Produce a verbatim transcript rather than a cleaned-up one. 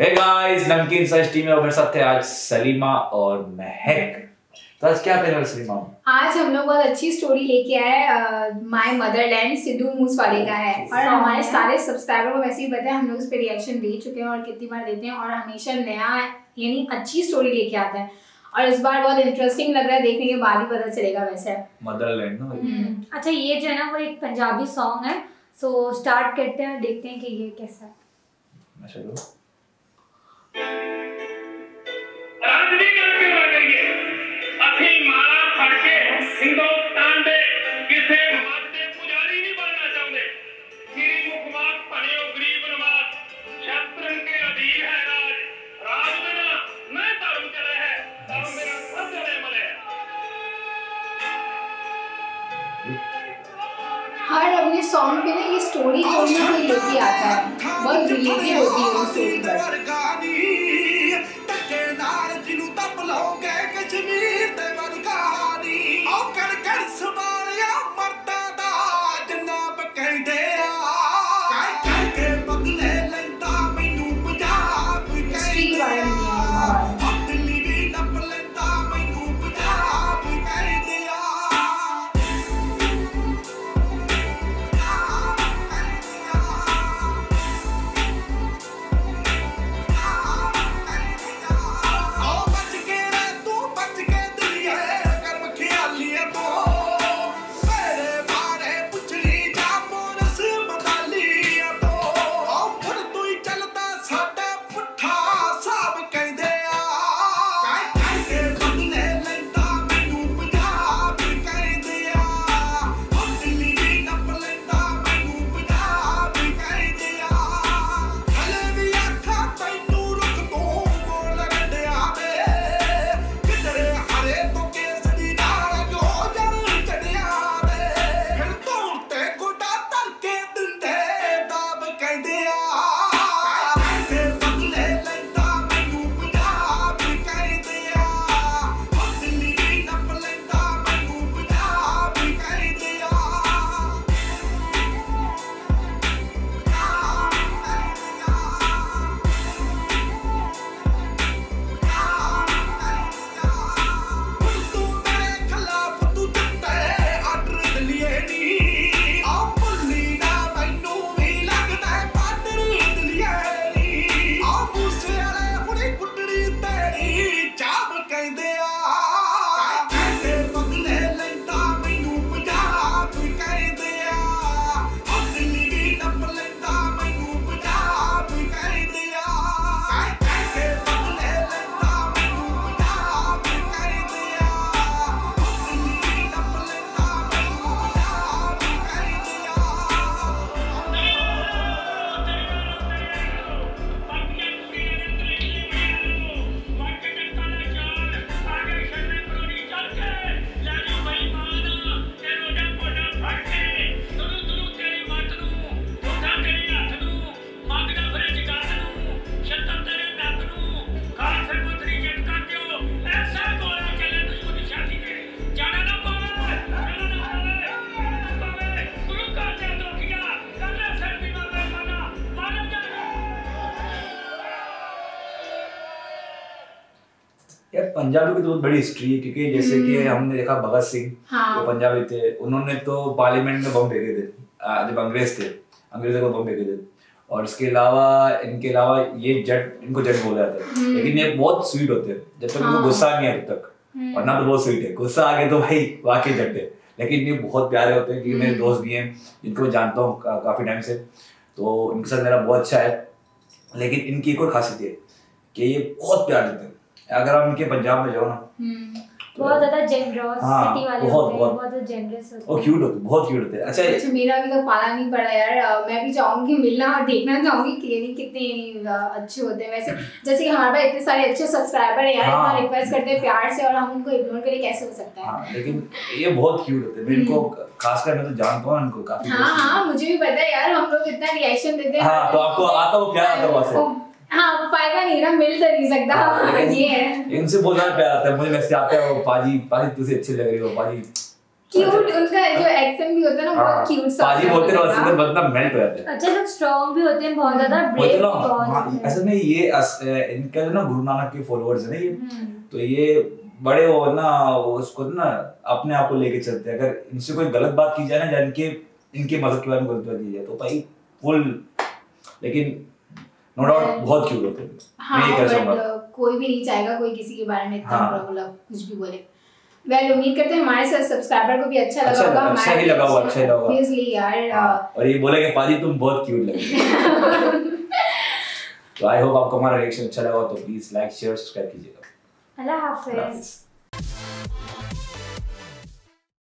हे guys, नमकीन search team में और मेरे साथ थे आज सलीमा और महक। तो आज क्या करेंगे सलीमा? आज हम लोग बहुत अच्छी स्टोरी लेके आए, माय मदरलैंड सिद्धू मूस वाले का है और हमारे सारे सब्सक्राइबर को वैसे ही पता है, हम लोग उस पर रिएक्शन दे चुके हैं और कितनी बार देते हैं और हमेशा नया यानी अच्छी स्टोरी लेके आता है और इस बार बहुत इंटरेस्टिंग लग रहा है, देखने के बाद ही पता चलेगा। वैसे मदरलैंड ना, अच्छा ये जो है ना वो एक पंजाबी सॉन्ग है, सो स्टार्ट करते हैं और देखते हैं कि ये कैसा है। हिंदुस्तान दे किसे माते पुजारी नहीं बनना चाहते, श्री मुखबाग पने गरीब नवाज छत्रन के अधीन है, राज राज बिना मैं धर्म चले है, धर्म मेरा सब चले मले है। हर अपने सॉन्ग पे ना ये स्टोरी कोई ना कोई लेके आता है, बहुत रिलेटेड होती है वो स्टोरी पर। पंजाबी की तो बहुत बड़ी हिस्ट्री है क्योंकि जैसे कि हमने देखा भगत सिंह, हाँ। वो पंजाबी थे, उन्होंने तो पार्लियामेंट में बम फेंके थे जब अंग्रेज थे, अंग्रेजों को बम फेंके थे। और इसके अलावा इनके अलावा ये जट, इनको जट बोला जाता है, लेकिन ये बहुत स्वीट होते हैं जब तक इनको गुस्सा नहीं आया तब तक, और ना तो बहुत स्वीट है, गुस्सा आ गया तो भाई वाकई जट है। लेकिन ये बहुत प्यारे होते हैं क्योंकि मेरे दोस्त भी हैं जिनको मैं जानता हूँ का, काफी टाइम से, तो इनके साथ मेरा बहुत अच्छा है। लेकिन इनकी एक और खासियत है कि ये बहुत प्यार देते हैं, अगर आप इनके पंजाब में जाओ ना तो बहुत ज्यादा जेनरस सिटी वाले होते हैं, बहुत जेनरस होते हैं और क्यूट होते हैं, बहुत क्यूट होते हैं। अच्छा अच्छा, मेरा भी तो पाला नहीं पड़ा यार, मैं भी चाहूंगी मिलना और देखना चाहूंगी कि कितने अच्छे होते हैं। वैसे जैसे कि हमारे पास इतने सारे अच्छे सब्सक्राइबर हैं यार, इतना रिक्वेस्ट करते हैं प्यार से और हम उनको इग्नोर करें कैसे हो सकता है। लेकिन ये बहुत क्यूट होते हैं, मैं इनको खासकर मैं तो जानता हूं इनको काफी। हां हां, मुझे भी पता है यार, हम लोग इतना रिएक्शन देते हैं। हां तो आपको आता हो क्या, आता हो वैसे? हाँ, फायदा नहीं ना, मिल तो नहीं सकता। हाँ, ये है, इनसे बहुत ज्यादा प्यार आता है मुझे। वैसे आते हो पाजी, पाजी तुझे अच्छे लग रहे हो पाजी, क्यूट, उनका जो एक्सेंट भी होता है ना बहुत क्यूट सा, पाजी बोलते रहो असली में मतलब मेल्ट हो जाते हैं। अच्छा लोग स्ट्रांग भी होते हैं बहुत ज्यादा, ब्रेव बहुत। असल में ये इनका जो ना गुरु नानक के फॉलोअर्स है ना ये, तो ये बड़े वो ना उसको ना अपने आप को लेके चलते हैं। अगर इनसे कोई गलत बात की जाए ना, इनके इनके मजहब के बारे में गलत बात की जाए तो भाई फुल, लेकिन नो डाउट बहुत क्यूट होते हैं। हाँ, बट कोई भी नहीं चाहेगा कोई किसी के बारे में इतना बुरा कुछ भी बोले। वेल उम्मीद करते हैं हमारे साथ सब्सक्राइबर को भी अच्छा लगा होगा, अच्छा ही लगा होगा, अच्छा ही लगा सीरियसली यार। और ये बोले कि पाजी तुम बहुत क्यूट लगे। तो आई होप आपको हमारा रिएक्शन अच्छा लगा, तो प्लीज लाइक शेयर सब्सक्राइब कीजिएगा। अल्लाह हाफिज़।